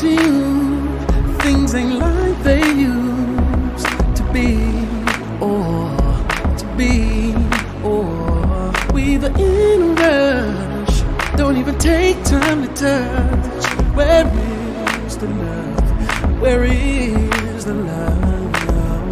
to you, things ain't like they used to be, or to be, or we the in a rush, don't even take time to touch. Where is the love? Where is the love?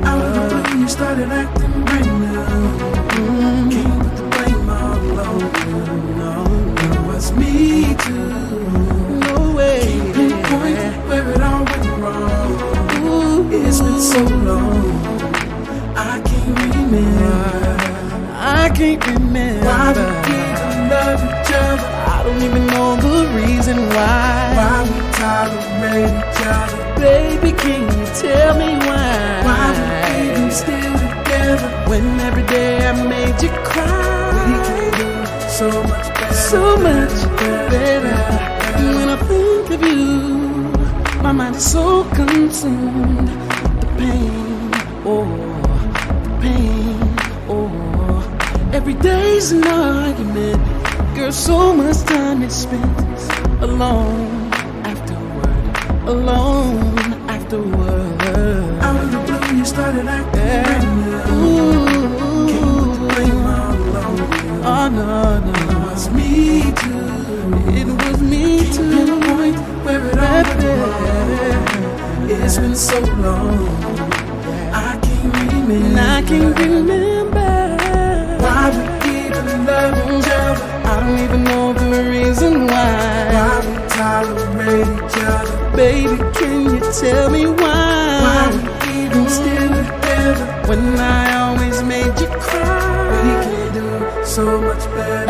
I wonder when you started acting right now. Can't put the blame all over. No, it was me too. No way. Can't pinpoint where it all went wrong. Ooh, it's been so long. I can't remember. I can't remember. Why do people love each other? I don't even know the reason why. Why we tolerate each other? Baby, can you tell me why? Why do people still? When every day I made you cry, we can do so much better, so much better. And when I think of you, my mind is so consumed. The pain, oh, the pain, oh. Every day's an argument, girl, so much time is spent alone afterward, alone afterward. I wonder when you started acting brand new. Oh, no, no, it was me too. It was me too. Can't pinpoint where it all went wrong. It's been so long. I can't remember. And I can't remember. Why we even love each other? I don't even know the reason why. Why we tolerate each other? Baby, can you tell me why? Why we even still together? When I always made you cry. So much better,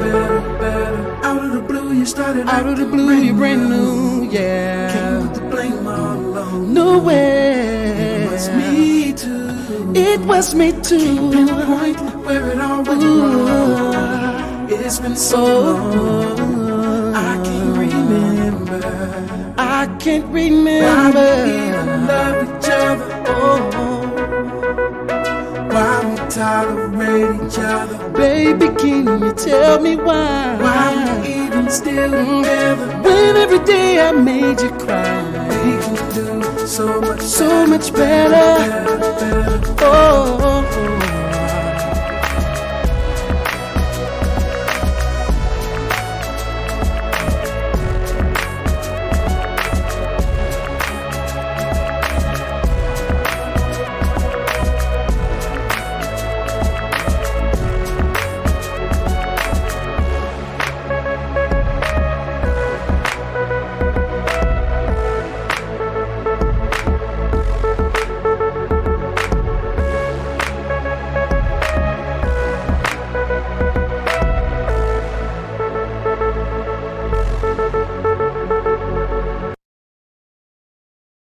better. Out of the blue, you started. Out of the blue, you're brand new, yeah. Can't put the blame all alone. No way. It was me too. It was me too. Can't pinpoint where it all went wrong. It's been so long. I can't remember. I can't remember. Why we even love each other? Oh. Why we tolerate each other? Baby, can you tell me why? Why we even still together? When every day I made you cry. We can do so much better.